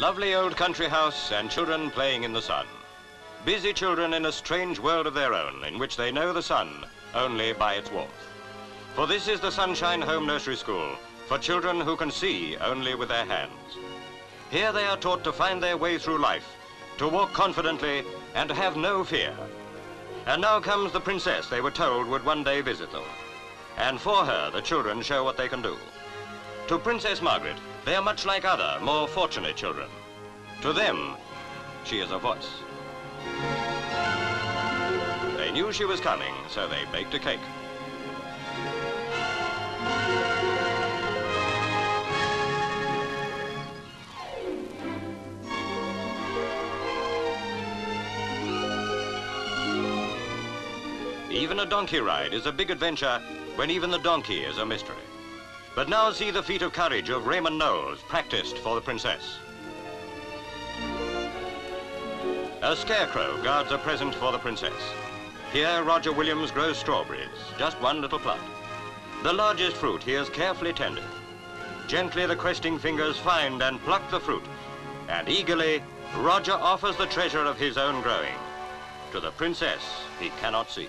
lovely old country house and children playing in the sun. Busy children in a strange world of their own, in which they know the sun only by its warmth. For this is the Sunshine Home Nursery School, for children who can see only with their hands. Here they are taught to find their way through life, to walk confidently and to have no fear. And now comes the princess they were told would one day visit them. And for her, the children show what they can do. To Princess Margaret, they are much like other, more fortunate children. To them, she is a voice. They knew she was coming, so they baked a cake. Even a donkey ride is a big adventure when even the donkey is a mystery. But now see the feat of courage of Raymond Knowles practiced for the princess. A scarecrow guards a present for the princess. Here Roger Williams grows strawberries, just one little plant. The largest fruit he has carefully tended. Gently the questing fingers find and pluck the fruit, and eagerly Roger offers the treasure of his own growing. To the princess he cannot see.